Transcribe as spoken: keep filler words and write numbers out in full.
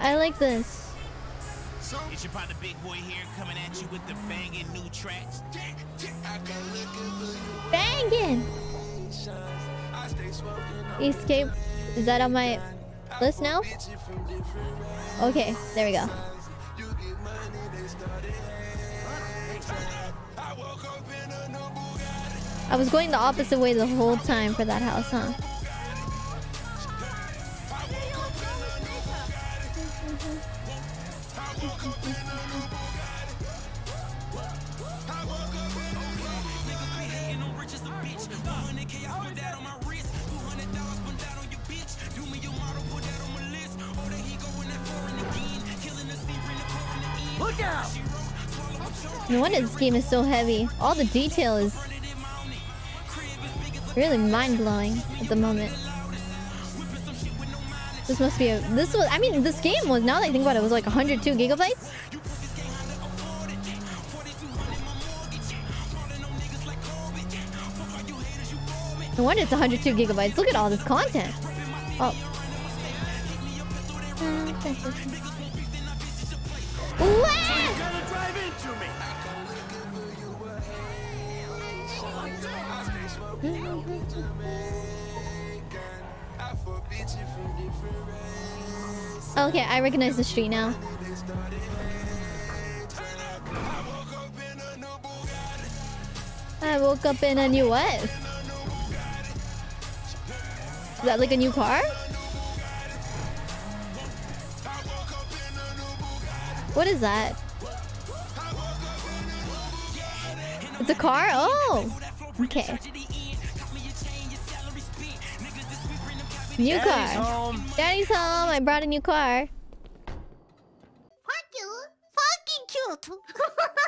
I like this. So it's your partner, Big Boy, here coming at you with the banging new tracks. Banging! Escape. Is that on my list now? Okay, there we go. I was going the opposite way the whole time for that house, huh? Look out! No wonder this game is so heavy. All the detail is really mind-blowing at the moment. This must be a... This was... I mean, this game was... Now that I think about it, it was like one hundred two gigabytes? No wonder it's one hundred two gigabytes. Look at all this content. Oh. Okay, I recognize the street now. I woke up in a new what? Is that like a new car? What is that? It's a car? Oh! Okay. New Daddy's car. Home. Daddy's home. I brought a new car. Fuck you. Fucking cute.